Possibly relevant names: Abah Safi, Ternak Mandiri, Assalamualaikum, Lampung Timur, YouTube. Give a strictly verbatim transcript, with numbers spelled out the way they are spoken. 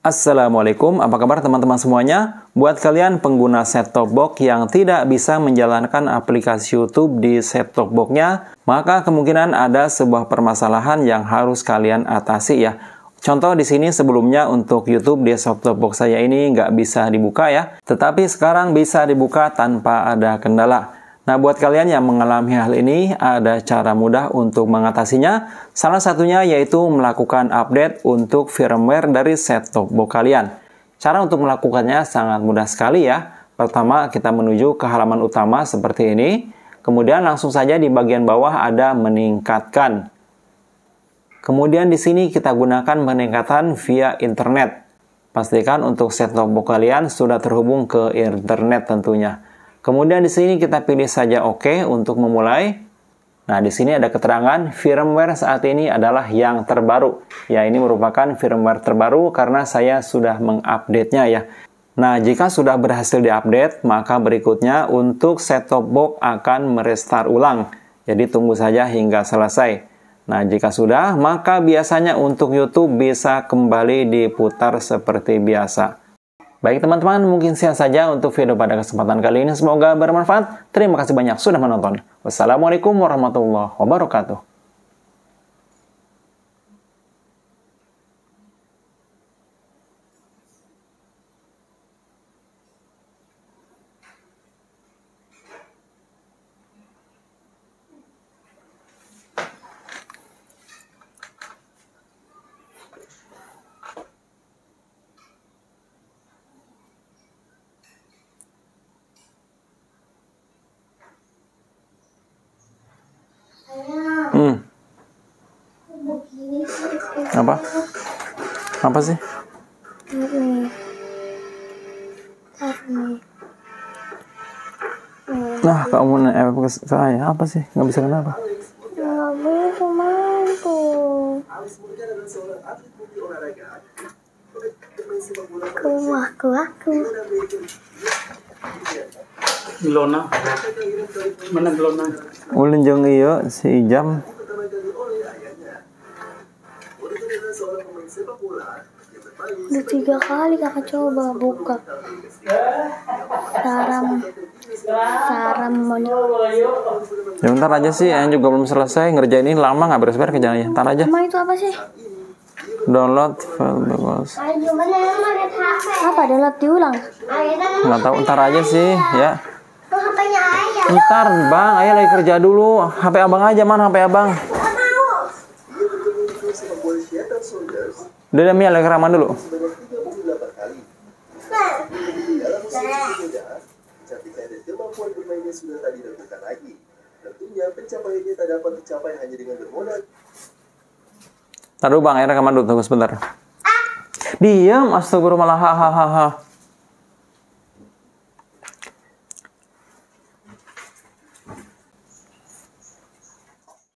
Assalamualaikum, apa kabar teman-teman semuanya? Buat kalian pengguna set-top box yang tidak bisa menjalankan aplikasi YouTube di set-top box-nya, maka kemungkinan ada sebuah permasalahan yang harus kalian atasi ya. Contoh di sini sebelumnya untuk YouTube di set-top box saya ini nggak bisa dibuka ya, tetapi sekarang bisa dibuka tanpa ada kendala. Nah, buat kalian yang mengalami hal ini, ada cara mudah untuk mengatasinya. Salah satunya yaitu melakukan update untuk firmware dari set-top box kalian. Cara untuk melakukannya sangat mudah sekali ya. Pertama, kita menuju ke halaman utama seperti ini. Kemudian langsung saja di bagian bawah ada meningkatkan. Kemudian di sini kita gunakan peningkatan via internet. Pastikan untuk set-top box kalian sudah terhubung ke internet tentunya. Kemudian di sini kita pilih saja OK untuk memulai. Nah, di sini ada keterangan firmware saat ini adalah yang terbaru. Ya, ini merupakan firmware terbaru karena saya sudah mengupdate-nya ya. Nah, jika sudah berhasil diupdate, maka berikutnya untuk set-top box akan merestart ulang. Jadi tunggu saja hingga selesai. Nah, jika sudah, maka biasanya untuk YouTube bisa kembali diputar seperti biasa. Baik teman-teman, mungkin sekian saja untuk video pada kesempatan kali ini. Semoga bermanfaat. Terima kasih banyak sudah menonton. Wassalamualaikum warahmatullahi wabarakatuh. Hmm. Apa? Apa sih? Nah, kamu naik ke saya apa sih? Nggak bisa kenapa? Nggak bisa mantul. Kuah kuah kuah. Glona, mana Glona? Ulin jong iyo si jam. Udah tiga kali kakak coba buka. Saram, saram monyet. Ya bentar aja sih, yang juga belum selesai ngerjain ini lama nggak beres-beres kerjaannya. Bentar aja. Emang itu apa sih? Download file bagus. Apa download diulang? Nggak tahu, ntar aja sih ya. Ntar bang, ayah lagi kerja dulu. H P abang aja, mana H P abang? Udah udah Mia, lagi rekaman dulu. Ntar dulu bang, ayah rekaman dulu, tunggu sebentar. Diam, astagfirullah, ha ha ha ha.